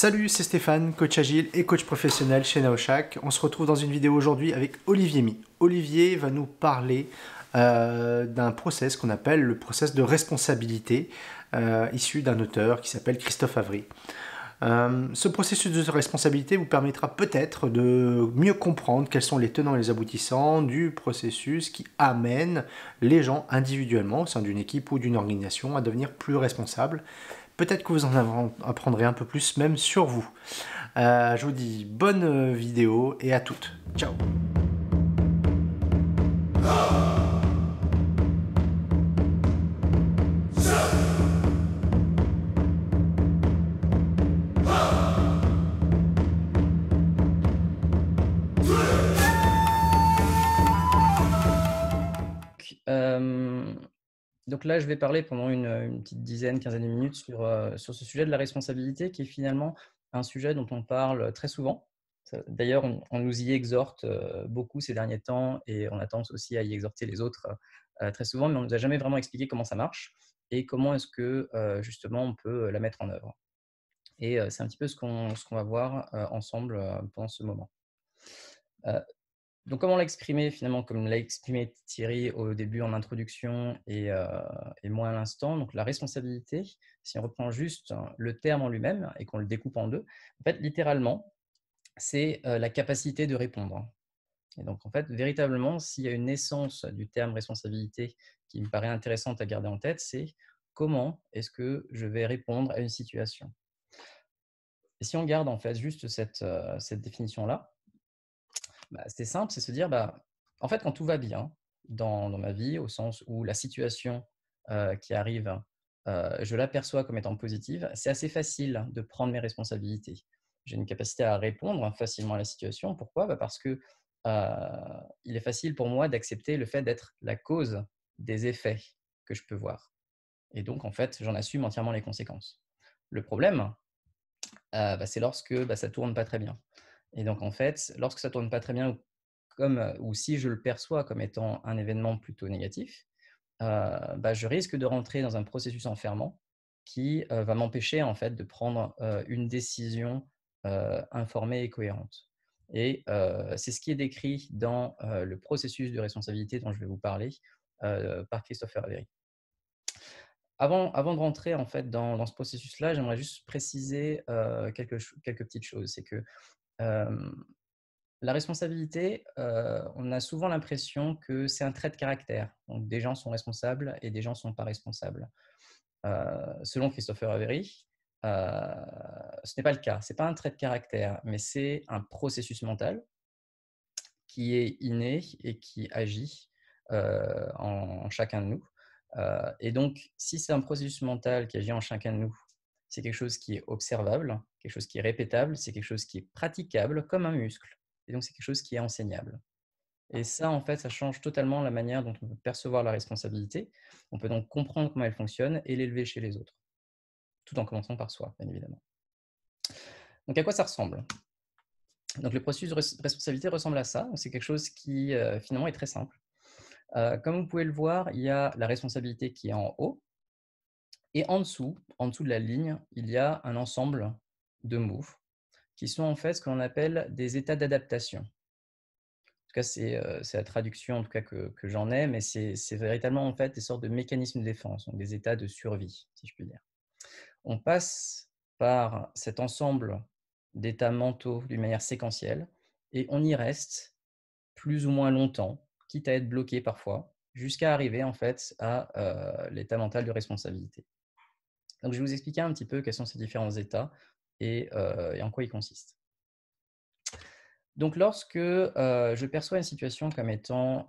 Salut, c'est Stéphane, coach agile et coach professionnel chez Nowshak. On se retrouve dans une vidéo aujourd'hui avec Olivier My. Olivier va nous parler d'un process qu'on appelle le process de responsabilité, issu d'un auteur qui s'appelle Christophe Avery. Ce processus de responsabilité vous permettra peut-être de mieux comprendre quels sont les tenants et les aboutissants du processus qui amène les gens individuellement au sein d'une équipe ou d'une organisation à devenir plus responsables. Peut-être que vous en apprendrez un peu plus même sur vous. Je vous dis bonne vidéo et à toutes. Ciao. Donc là, je vais parler pendant une petite quinzaine de minutes sur ce sujet de la responsabilité, qui est finalement un sujet dont on parle très souvent. D'ailleurs, on nous y exhorte beaucoup ces derniers temps et on a tendance aussi à y exhorter les autres très souvent, mais on ne nous a jamais vraiment expliqué comment ça marche et comment est-ce que justement on peut la mettre en œuvre. Et c'est un petit peu ce qu'on va voir ensemble pendant ce moment. Donc, comment l'a exprimé finalement, comme l'a exprimé Thierry au début en introduction et moi à l'instant, donc la responsabilité, si on reprend juste le terme en lui-même et qu'on le découpe en deux, en fait, littéralement, c'est la capacité de répondre. Et donc, en fait, véritablement, s'il y a une essence du terme responsabilité qui me paraît intéressante à garder en tête, c'est comment est-ce que je vais répondre à une situation. Et si on garde en fait juste cette définition-là, bah, c'est simple, c'est se dire, bah, en fait, quand tout va bien dans ma vie, au sens où la situation qui arrive, je l'aperçois comme étant positive, c'est assez facile de prendre mes responsabilités. J'ai une capacité à répondre facilement à la situation. Pourquoi? Bah, parce que il est facile pour moi d'accepter le fait d'être la cause des effets que je peux voir. Et donc, en fait, j'en assume entièrement les conséquences. Le problème, bah, c'est lorsque ça ne tourne pas très bien. Et donc, en fait, lorsque ça ne tourne pas très bien ou si je le perçois comme étant un événement plutôt négatif, je risque de rentrer dans un processus enfermant qui va m'empêcher en fait, de prendre une décision informée et cohérente. Et c'est ce qui est décrit dans le processus de responsabilité dont je vais vous parler par Christophe Avery. Avant de rentrer en fait, dans ce processus-là, j'aimerais juste préciser quelques petites choses. C'est que la responsabilité, on a souvent l'impression que c'est un trait de caractère. Donc, des gens sont responsables et des gens ne sont pas responsables. Selon Christophe Avery, ce n'est pas le cas. Ce n'est pas un trait de caractère, mais c'est un processus mental qui est inné et qui agit en chacun de nous. Et donc, si c'est un processus mental qui agit en chacun de nous, c'est quelque chose qui est observable, quelque chose qui est répétable, c'est quelque chose qui est praticable comme un muscle. Et donc, c'est quelque chose qui est enseignable. Et ça, en fait, ça change totalement la manière dont on peut percevoir la responsabilité. On peut donc comprendre comment elle fonctionne et l'élever chez les autres, tout en commençant par soi, bien évidemment. Donc, à quoi ça ressemble? Donc, le processus de responsabilité ressemble à ça. C'est quelque chose qui, finalement, est très simple. Comme vous pouvez le voir, il y a la responsabilité qui est en haut. Et en dessous de la ligne, il y a un ensemble de mots qui sont en fait ce qu'on appelle des états d'adaptation. En tout cas, c'est la traduction en tout cas, que j'en ai, mais c'est véritablement en fait des sortes de mécanismes de défense, donc des états de survie, si je puis dire. On passe par cet ensemble d'états mentaux d'une manière séquentielle et on y reste plus ou moins longtemps, quitte à être bloqué parfois, jusqu'à arriver en fait à l'état mental de responsabilité. Donc, je vais vous expliquer un petit peu quels sont ces différents états et en quoi ils consistent. Donc, lorsque je perçois une situation comme étant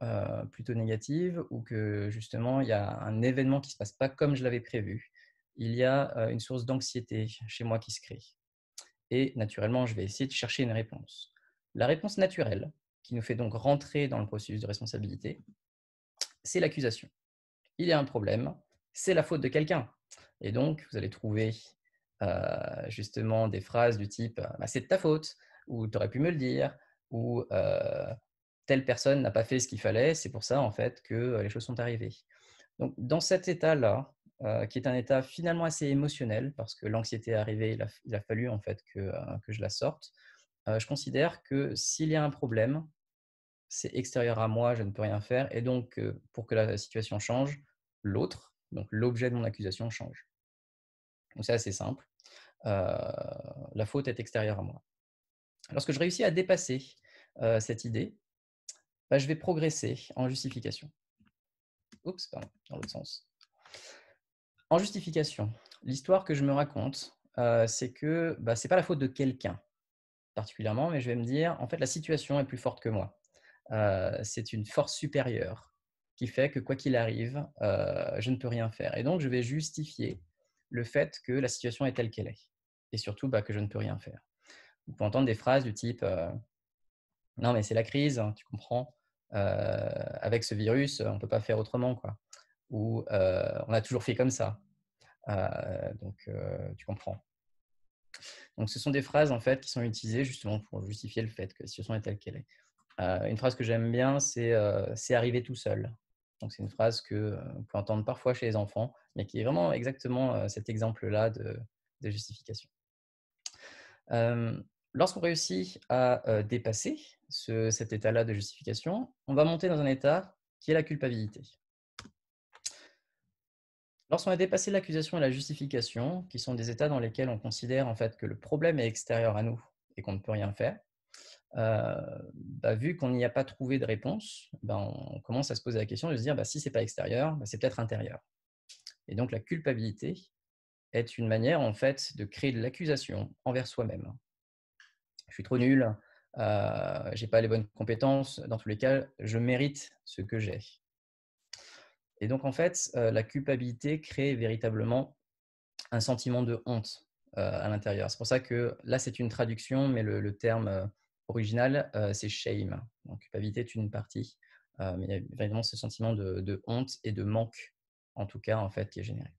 plutôt négative ou que, justement, il y a un événement qui ne se passe pas comme je l'avais prévu, il y a une source d'anxiété chez moi qui se crée. Et, naturellement, je vais essayer de chercher une réponse. La réponse naturelle, qui nous fait donc rentrer dans le processus de responsabilité, c'est l'accusation. Il y a un problème, c'est la faute de quelqu'un. Et donc, vous allez trouver justement des phrases du type « c'est de ta faute » ou « tu aurais pu me le dire » ou « telle personne n'a pas fait ce qu'il fallait, c'est pour ça en fait que les choses sont arrivées ». Donc, dans cet état-là, qui est un état finalement assez émotionnel, parce que l'anxiété est arrivée, il a fallu en fait que je la sorte. Je considère que s'il y a un problème, c'est extérieur à moi, je ne peux rien faire. Et donc, pour que la situation change, l'autre, donc l'objet de mon accusation change. Donc, c'est assez simple. La faute est extérieure à moi. Lorsque je réussis à dépasser cette idée, je vais progresser en justification. Oups, pardon, dans l'autre sens. En justification, l'histoire que je me raconte, c'est que ce n'est pas la faute de quelqu'un particulièrement, mais je vais me dire, en fait, la situation est plus forte que moi. C'est une force supérieure qui fait que, quoi qu'il arrive, je ne peux rien faire. Et donc, je vais justifier le fait que la situation est telle qu'elle est. Et surtout, que je ne peux rien faire. Vous pouvez entendre des phrases du type « Non, mais c'est la crise, hein, tu comprends. Avec ce virus, on ne peut pas faire autrement. » Ou « On a toujours fait comme ça. Donc, tu comprends. » Donc, ce sont des phrases en fait, qui sont utilisées justement pour justifier le fait que la situation est telle qu'elle est. Une phrase que j'aime bien, c'est « C'est arrivé tout seul ». Donc, c'est une phrase qu'on peut entendre parfois chez les enfants, mais qui est vraiment exactement cet exemple-là de justification. Lorsqu'on réussit à dépasser cet état-là de justification, on va monter dans un état qui est la culpabilité. Lorsqu'on a dépassé l'accusation et la justification, qui sont des états dans lesquels on considère en fait, que le problème est extérieur à nous et qu'on ne peut rien faire, vu qu'on n'y a pas trouvé de réponse, on commence à se poser la question de se dire si ce n'est pas extérieur, c'est peut-être intérieur. Et donc la culpabilité est une manière en fait, de créer de l'accusation envers soi-même. Je suis trop nul, je n'ai pas les bonnes compétences, dans tous les cas, je mérite ce que j'ai. Et donc, en fait, la culpabilité crée véritablement un sentiment de honte à l'intérieur. C'est pour ça que là, c'est une traduction, mais le terme original, c'est « shame ». Donc, culpabilité est une partie, mais il y a vraiment ce sentiment de honte et de manque, en tout cas, en fait, qui est généré.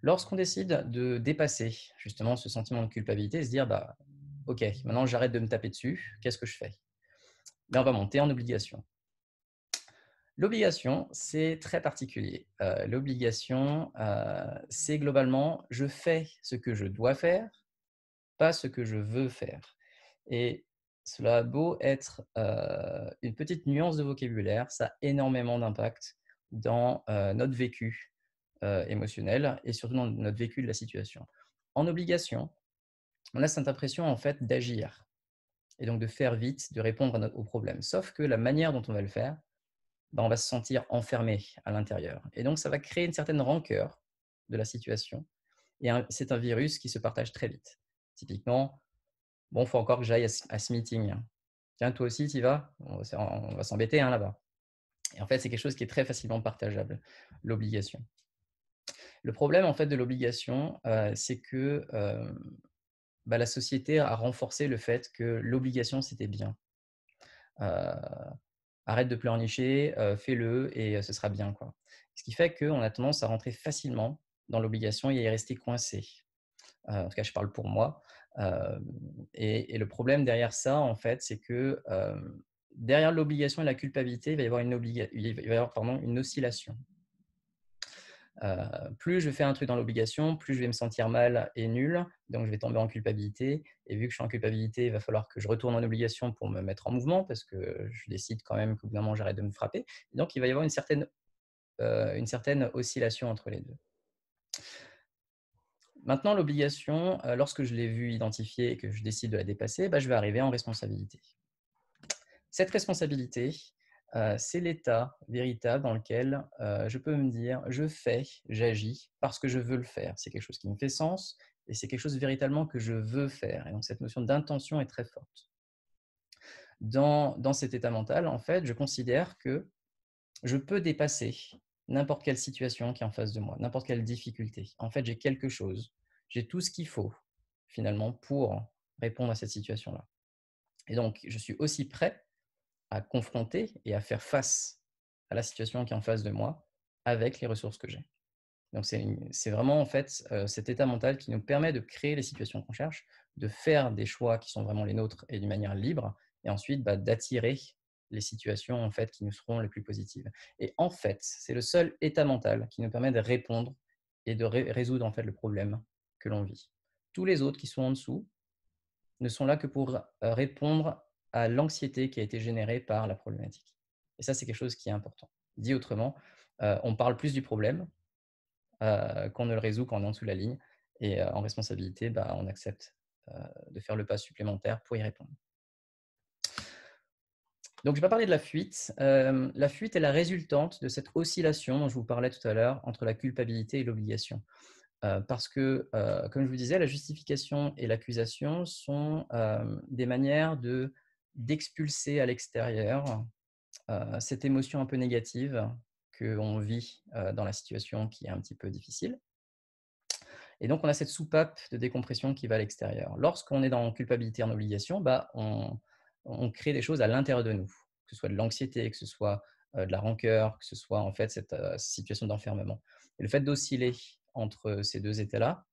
Lorsqu'on décide de dépasser justement ce sentiment de culpabilité et se dire « Ok, maintenant, j'arrête de me taper dessus, qu'est-ce que je fais ?» On va monter en obligation. L'obligation, c'est très particulier. L'obligation, c'est globalement, je fais ce que je dois faire, pas ce que je veux faire. Et cela a beau être une petite nuance de vocabulaire, ça a énormément d'impact dans notre vécu émotionnel et surtout dans notre vécu de la situation. En obligation, on a cette impression en fait, d'agir et donc de faire vite, de répondre aux problèmes. Sauf que la manière dont on va le faire, on va se sentir enfermé à l'intérieur. Et donc, ça va créer une certaine rancœur de la situation. Et c'est un virus qui se partage très vite. Typiquement, il faut encore que j'aille à ce meeting. Tiens, toi aussi, tu y vas? On va s'embêter hein, là-bas. Et en fait, c'est quelque chose qui est très facilement partageable, l'obligation. Le problème en fait, de l'obligation, c'est que la société a renforcé le fait que l'obligation, c'était bien. Arrête de pleurnicher, fais-le et ce sera bien. Ce qui fait qu'on a tendance à rentrer facilement dans l'obligation et à y rester coincé. En tout cas, je parle pour moi. Et le problème derrière ça, en fait, c'est que derrière l'obligation et la culpabilité, il va y avoir une oscillation. Plus je fais un truc dans l'obligation, plus je vais me sentir mal et nul, donc je vais tomber en culpabilité, et vu que je suis en culpabilité, il va falloir que je retourne en obligation pour me mettre en mouvement, parce que je décide quand même qu'au bout d'un moment j'arrête de me frapper, et donc il va y avoir une certaine oscillation entre les deux. Maintenant l'obligation, lorsque je l'ai vue identifiée et que je décide de la dépasser, je vais arriver en responsabilité. Cette responsabilité, c'est l'état véritable dans lequel je peux me dire « je fais, j'agis parce que je veux le faire ». C'est quelque chose qui me fait sens et c'est quelque chose véritablement que je veux faire. Et donc, cette notion d'intention est très forte. Dans cet état mental, en fait, je considère que je peux dépasser n'importe quelle situation qui est en face de moi, n'importe quelle difficulté. En fait, j'ai quelque chose, j'ai tout ce qu'il faut finalement pour répondre à cette situation-là. Et donc, je suis aussi prêt à confronter et à faire face à la situation qui est en face de moi avec les ressources que j'ai. Donc, c'est vraiment en fait cet état mental qui nous permet de créer les situations qu'on cherche, de faire des choix qui sont vraiment les nôtres et d'une manière libre, et ensuite d'attirer les situations en fait, qui nous seront les plus positives. Et en fait, c'est le seul état mental qui nous permet de répondre et de résoudre en fait, le problème que l'on vit. Tous les autres qui sont en dessous ne sont là que pour répondre à l'anxiété qui a été générée par la problématique. Et ça, c'est quelque chose qui est important. Dit autrement, on parle plus du problème qu'on ne le résout quand on est en dessous de la ligne. Et en responsabilité, bah, on accepte de faire le pas supplémentaire pour y répondre. Donc, je vais pas parler de la fuite. La fuite est la résultante de cette oscillation dont je vous parlais tout à l'heure entre la culpabilité et l'obligation. Parce que, comme je vous disais, la justification et l'accusation sont des manières d'expulser à l'extérieur cette émotion un peu négative qu'on vit dans la situation qui est un petit peu difficile. Et donc, on a cette soupape de décompression qui va à l'extérieur. Lorsqu'on est dans culpabilité en obligation, bah, on crée des choses à l'intérieur de nous, que ce soit de l'anxiété, que ce soit de la rancœur, que ce soit en fait cette situation d'enfermement. Et le fait d'osciller entre ces deux états-là,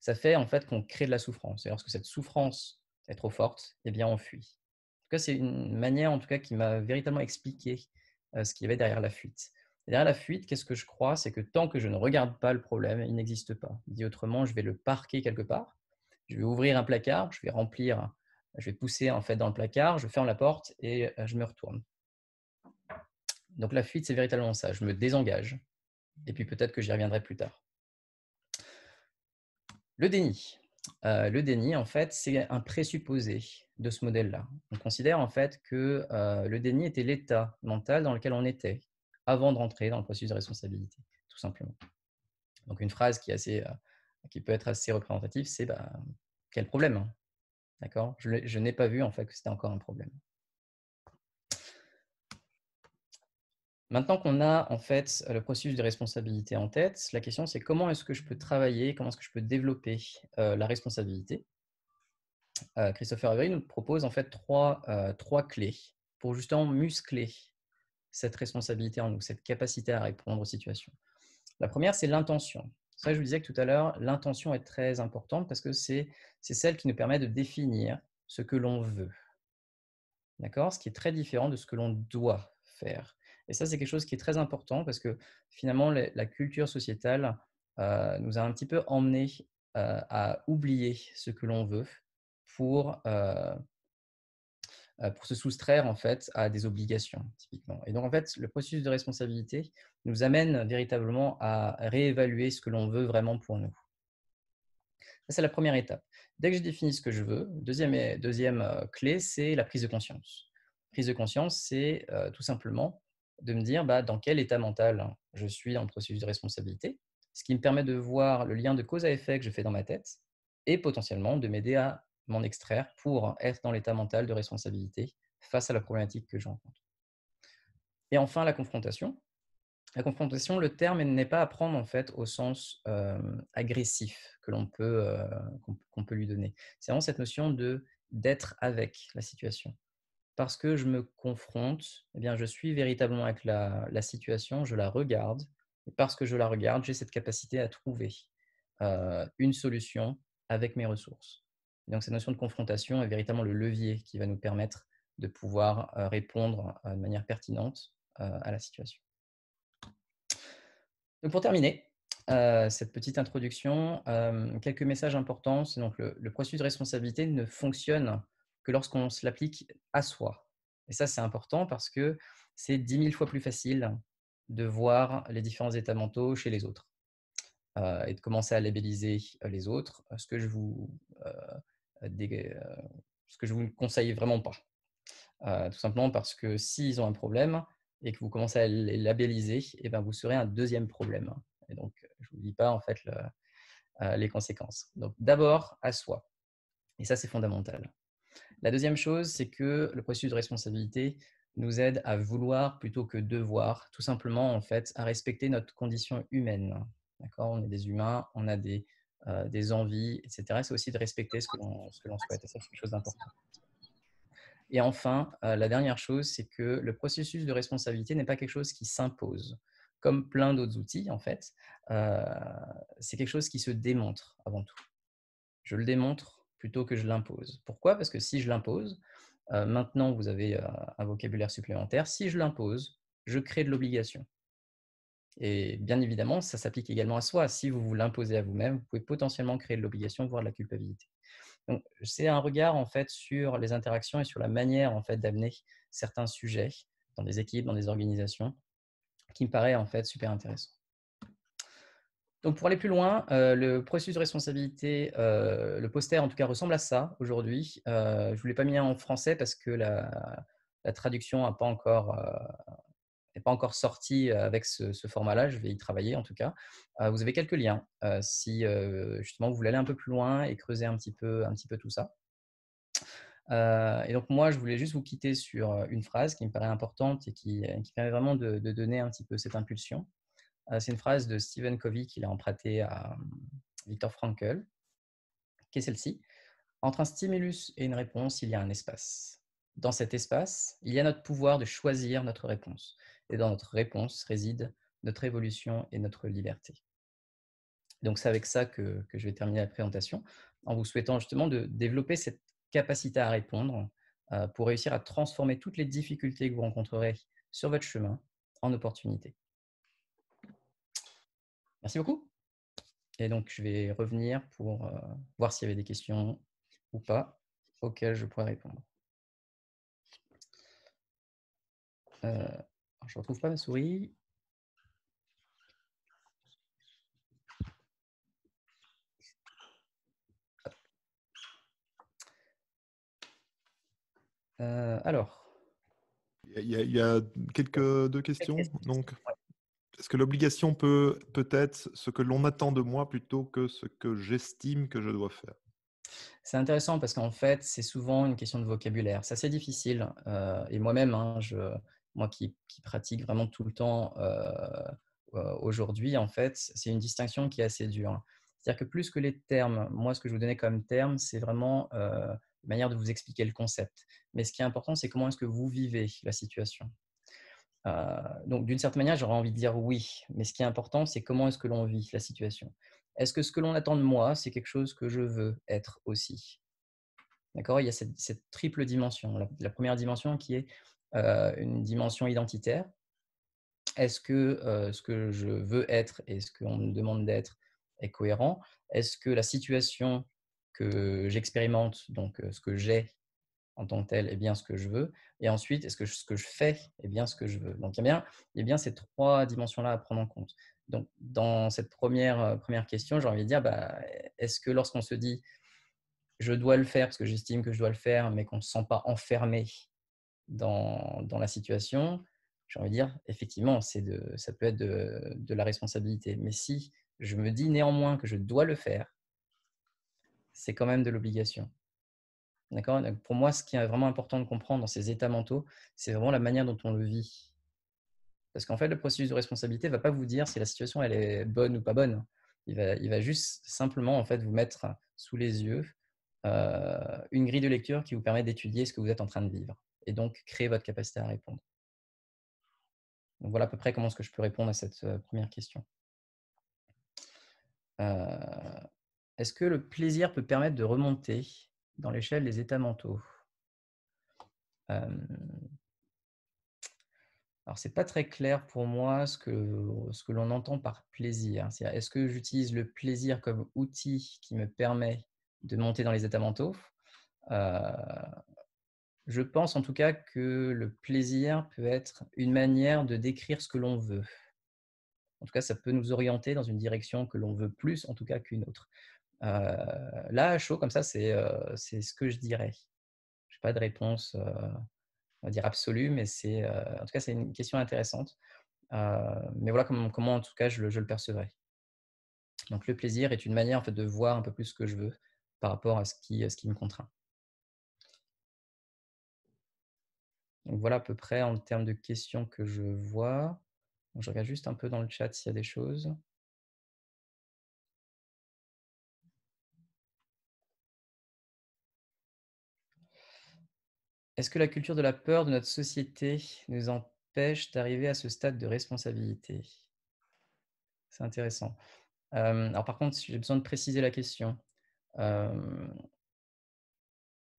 ça fait en fait qu'on crée de la souffrance. Et lorsque cette souffrance est trop forte, eh bien, on fuit. En tout cas, c'est une manière en tout cas, qui m'a véritablement expliqué ce qu'il y avait derrière la fuite. Et derrière la fuite, qu'est-ce que je crois? C'est que tant que je ne regarde pas le problème, il n'existe pas. Dit autrement, je vais le parquer quelque part, je vais ouvrir un placard, je vais remplir, je vais pousser en fait dans le placard, je ferme la porte et je me retourne. Donc la fuite, c'est véritablement ça. Je me désengage et puis peut-être que j'y reviendrai plus tard. Le déni. Le déni, en fait, c'est un présupposé de ce modèle-là. On considère en fait que le déni était l'état mental dans lequel on était avant de rentrer dans le processus de responsabilité, tout simplement. Donc, une phrase qui, est assez, qui peut être assez représentative, c'est bah, « Quel problème hein ?» D'accord ? Je n'ai pas vu en fait, que c'était encore un problème. Maintenant qu'on a en fait, le processus de responsabilité en tête, la question c'est comment est-ce que je peux travailler, comment est-ce que je peux développer la responsabilité. Christophe Avery nous propose en fait, trois clés pour justement muscler cette responsabilité en nous, cette capacité à répondre aux situations. La première, c'est l'intention. C'est vrai que je vous disais que tout à l'heure, l'intention est très importante parce que c'est celle qui nous permet de définir ce que l'on veut. D'accord ? Ce qui est très différent de ce que l'on doit faire. Et ça, c'est quelque chose qui est très important parce que finalement, la culture sociétale nous a un petit peu emmené à oublier ce que l'on veut pour se soustraire en fait à des obligations typiquement. Et donc en fait, le processus de responsabilité nous amène véritablement à réévaluer ce que l'on veut vraiment pour nous. Ça, c'est la première étape. Dès que je définis ce que je veux, deuxième clé, c'est la prise de conscience. Prise de conscience, c'est tout simplement de me dire bah, dans quel état mental je suis dans le processus de responsabilité, ce qui me permet de voir le lien de cause à effet que je fais dans ma tête et potentiellement de m'aider à m'en extraire pour être dans l'état mental de responsabilité face à la problématique que je rencontre. Et enfin, la confrontation. La confrontation, le terme n'est pas à prendre en fait, au sens agressif que l'on peut, qu'on peut lui donner. C'est vraiment cette notion d'être avec la situation. Parce que je me confronte, eh bien, je suis véritablement avec la situation, je la regarde. Et parce que je la regarde, j'ai cette capacité à trouver une solution avec mes ressources. Et donc, cette notion de confrontation est véritablement le levier qui va nous permettre de pouvoir répondre de manière pertinente à la situation. Donc, pour terminer cette petite introduction, quelques messages importants. C'est donc le processus de responsabilité ne fonctionne que lorsqu'on se l'applique à soi. Et ça, c'est important parce que c'est 10 000 fois plus facile de voir les différents états mentaux chez les autres et de commencer à labelliser les autres. Ce que je vous conseille vraiment pas. Tout simplement parce que s'ils ont un problème et que vous commencez à les labelliser, et ben vous serez un deuxième problème. Et donc, je ne vous dis pas en fait, les conséquences. Donc, d'abord, à soi. Et ça, c'est fondamental. La deuxième chose, c'est que le processus de responsabilité nous aide à vouloir plutôt que devoir, tout simplement en fait, à respecter notre condition humaine. D'accord ? On est des humains, on a des envies, etc. C'est aussi de respecter ce que l'on souhaite. Et ça, c'est quelque chose d'important. Et enfin, la dernière chose, c'est que le processus de responsabilité n'est pas quelque chose qui s'impose. Comme plein d'autres outils, en fait, c'est quelque chose qui se démontre avant tout. Je le démontre plutôt que je l'impose. Pourquoi ? Parce que si je l'impose, Maintenant, vous avez un vocabulaire supplémentaire. Si je l'impose, je crée de l'obligation. Et bien évidemment, ça s'applique également à soi. Si vous vous l'imposez à vous-même, vous pouvez potentiellement créer de l'obligation, voire de la culpabilité. Donc, c'est un regard en fait sur les interactions et sur la manière en fait d'amener certains sujets dans des équipes, dans des organisations, qui me paraît en fait super intéressant. Donc, pour aller plus loin, le processus de responsabilité, le poster en tout cas ressemble à ça aujourd'hui. Je ne vous l'ai pas mis en français parce que la traduction n'est pas encore sortie avec ce format-là. Je vais y travailler en tout cas. Vous avez quelques liens si justement vous voulez aller un peu plus loin et creuser un petit peu tout ça. Et donc moi, je voulais juste vous quitter sur une phrase qui me paraît importante et qui permet vraiment de donner un petit peu cette impulsion. C'est une phrase de Stephen Covey qu'il a empruntée à Victor Frankl, qui est celle-ci. Entre un stimulus et une réponse, il y a un espace. Dans cet espace, il y a notre pouvoir de choisir notre réponse. Et dans notre réponse réside notre évolution et notre liberté. Donc c'est avec ça que je vais terminer la présentation, en vous souhaitant justement de développer cette capacité à répondre pour réussir à transformer toutes les difficultés que vous rencontrerez sur votre chemin en opportunités. Merci beaucoup. Et donc, je vais revenir pour voir s'il y avait des questions ou pas auxquelles je pourrais répondre. Je ne retrouve pas ma souris. Alors. Il y a deux questions. Donc. Ouais. Est-ce que l'obligation peut être ce que l'on attend de moi plutôt que ce que j'estime que je dois faire? C'est intéressant parce qu'en fait, c'est souvent une question de vocabulaire. C'est assez difficile. Et moi-même, hein, moi qui pratique vraiment tout le temps aujourd'hui, en fait, c'est une distinction qui est assez dure. C'est-à-dire que plus que les termes, moi, ce que je vous donnais comme terme, c'est vraiment une manière de vous expliquer le concept. Mais ce qui est important, c'est comment est-ce que vous vivez la situation. Donc, d'une certaine manière, j'aurais envie de dire oui, mais ce qui est important, c'est comment est-ce que l'on vit la situation. Est-ce que ce que l'on attend de moi, c'est quelque chose que je veux être aussi? D'accord? Il y a cette triple dimension. La première dimension qui est une dimension identitaire. Est-ce que ce que je veux être et ce qu'on me demande d'être est cohérent? Est-ce que la situation que j'expérimente, donc ce que j'ai, en tant que tel, est bien ce que je veux. Et ensuite, est-ce que ce que je fais est bien ce que je veux? Donc, il y a bien ces trois dimensions-là à prendre en compte. Donc, dans cette première question, j'ai envie de dire, est-ce que lorsqu'on se dit « je dois le faire parce que j'estime que je dois le faire », mais qu'on ne se sent pas enfermé dans la situation, j'ai envie de dire, effectivement, ça peut être de la responsabilité. Mais si je me dis néanmoins que je dois le faire, c'est quand même de l'obligation. D'accord ? Donc pour moi, ce qui est vraiment important de comprendre dans ces états mentaux, c'est vraiment la manière dont on le vit. Parce qu'en fait, le processus de responsabilité ne va pas vous dire si la situation elle est bonne ou pas bonne. Il va juste simplement en fait, vous mettre sous les yeux une grille de lecture qui vous permet d'étudier ce que vous êtes en train de vivre et donc créer votre capacité à répondre. Donc voilà à peu près comment est-ce que je peux répondre à cette première question. Est-ce que le plaisir peut permettre de remonter dans l'échelle des états mentaux? Alors, ce n'est pas très clair pour moi ce que l'on entend par plaisir. C'est-à-dire, est-ce que j'utilise le plaisir comme outil qui me permet de monter dans les états mentaux? Je pense en tout cas que le plaisir peut être une manière de décrire ce que l'on veut. En tout cas, ça peut nous orienter dans une direction que l'on veut plus, en tout cas qu'une autre. Là, chaud comme ça, c'est ce que je dirais. Je n'ai pas de réponse on va dire absolue, mais en tout cas, c'est une question intéressante. Mais voilà comment en tout cas, je le percevrais. Donc, le plaisir est une manière en fait, de voir un peu plus ce que je veux par rapport à ce qui me contraint. Donc, voilà à peu près en termes de questions que je vois. Donc, je regarde juste un peu dans le chat s'il y a des choses. Est-ce que la culture de la peur de notre société nous empêche d'arriver à ce stade de responsabilité? C'est intéressant. Alors par contre, j'ai besoin de préciser la question.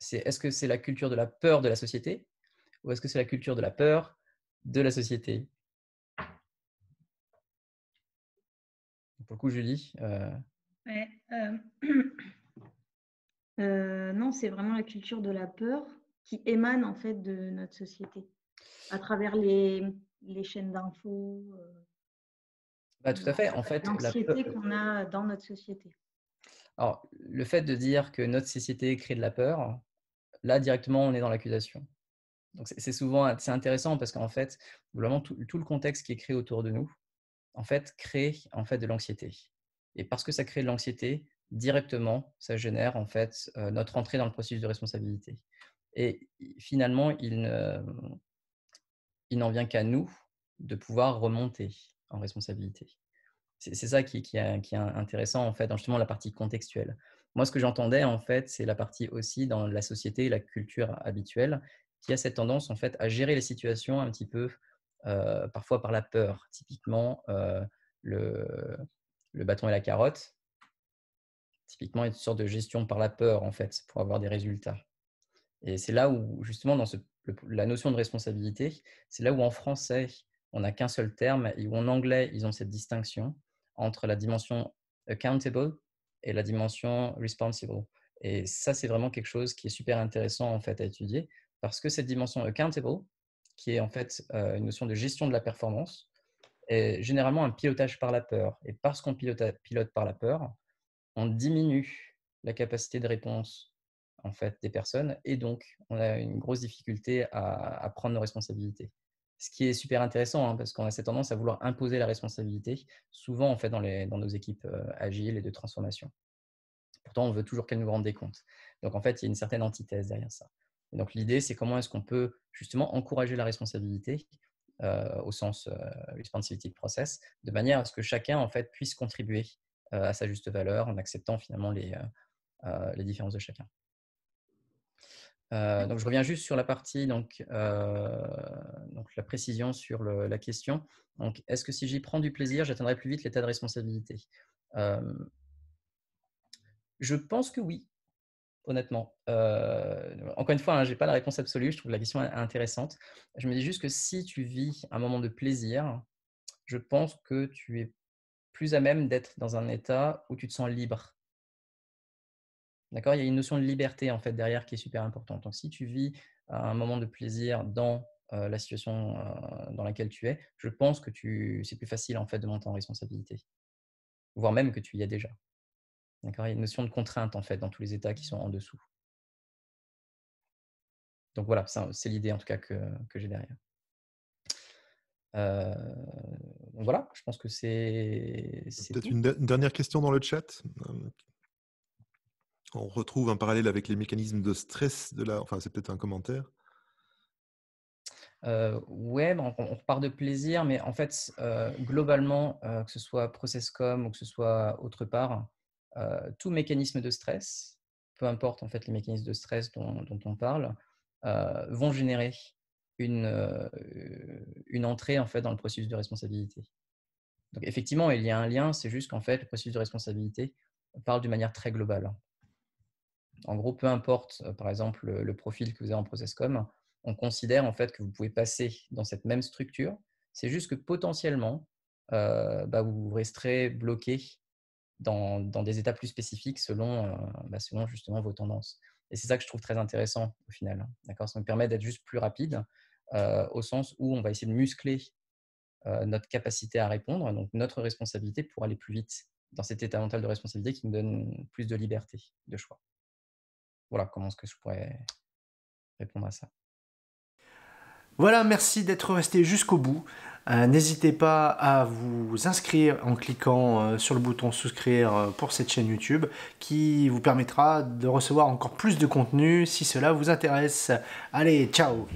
c'est est-ce que c'est la culture de la peur de la société ou est-ce que c'est la culture de la peur de la société? Pour le coup, Julie. Ouais, non, c'est vraiment la culture de la peur qui émane en fait de notre société à travers les chaînes d'infos. Bah, tout à fait. En fait, l'anxiété qu'on a dans notre société. Alors, le fait de dire que notre société crée de la peur, là, directement, on est dans l'accusation. Donc, c'est intéressant parce qu'en fait, vraiment, tout le contexte qui est créé autour de nous, en fait, crée en fait, de l'anxiété. Et parce que ça crée de l'anxiété, directement, ça génère en fait notre entrée dans le processus de responsabilité. Et finalement, il n'en vient qu'à nous de pouvoir remonter en responsabilité. C'est ça qui est intéressant en fait, dans justement la partie contextuelle. Moi, ce que j'entendais en fait, c'est la partie aussi dans la société, la culture habituelle, qui a cette tendance en fait à gérer les situations un petit peu, parfois par la peur. Typiquement, le bâton et la carotte. Typiquement, une sorte de gestion par la peur en fait, pour avoir des résultats. Et c'est là où justement dans la notion de responsabilité, c'est là où en français on n'a qu'un seul terme et où en anglais ils ont cette distinction entre la dimension accountable et la dimension responsible. Et ça, c'est vraiment quelque chose qui est super intéressant en fait à étudier parce que cette dimension accountable, qui est en fait une notion de gestion de la performance, est généralement un pilotage par la peur. Et parce qu'on pilote par la peur, on diminue la capacité de réponse en fait des personnes et donc on a une grosse difficulté à prendre nos responsabilités. Ce qui est super intéressant hein, parce qu'on a cette tendance à vouloir imposer la responsabilité, souvent en fait dans nos équipes agiles et de transformation. Pourtant, on veut toujours qu'elles nous rendent des comptes. Donc en fait, il y a une certaine antithèse derrière ça. Et donc l'idée, c'est comment est-ce qu'on peut justement encourager la responsabilité au sens responsibility process, de manière à ce que chacun en fait puisse contribuer à sa juste valeur en acceptant finalement les différences de chacun. Donc, je reviens juste sur la partie, donc la précision sur la question. Donc, est-ce que si j'y prends du plaisir, j'atteindrai plus vite l'état de responsabilité? Je pense que oui, honnêtement. Encore une fois, hein, je n'ai pas la réponse absolue, je trouve la question intéressante. Je me dis juste que si tu vis un moment de plaisir, je pense que tu es plus à même d'être dans un état où tu te sens libre. D'accord, il y a une notion de liberté en fait derrière qui est super importante. Donc, si tu vis un moment de plaisir dans la situation dans laquelle tu es, je pense que c'est plus facile en fait de monter en responsabilité, voire même que tu y es déjà. D'accord, il y a une notion de contrainte en fait dans tous les états qui sont en dessous. Donc voilà, c'est l'idée en tout cas que j'ai derrière. Donc voilà, je pense que c'est peut-être une dernière question dans le chat. On retrouve un parallèle avec les mécanismes de stress de la... Enfin, c'est peut-être un commentaire. Ouais, on repart de plaisir, mais en fait, globalement, que ce soit ProcessCom ou que ce soit autre part, tout mécanisme de stress, peu importe en fait les mécanismes de stress dont on parle, vont générer une entrée en fait dans le processus de responsabilité. Donc effectivement, il y a un lien. C'est juste qu'en fait, le processus de responsabilité parle d'une manière très globale. En gros, peu importe, par exemple, le profil que vous avez en ProcessCom, on considère en fait que vous pouvez passer dans cette même structure. C'est juste que potentiellement, vous resterez bloqué dans des états plus spécifiques selon justement vos tendances. Et c'est ça que je trouve très intéressant au final. D'accord, ça nous permet d'être juste plus rapide au sens où on va essayer de muscler notre capacité à répondre, donc notre responsabilité pour aller plus vite dans cet état mental de responsabilité qui nous donne plus de liberté, de choix. Voilà comment est-ce que je pourrais répondre à ça. Voilà, merci d'être resté jusqu'au bout. N'hésitez pas à vous inscrire en cliquant sur le bouton souscrire pour cette chaîne YouTube qui vous permettra de recevoir encore plus de contenu si cela vous intéresse. Allez, ciao!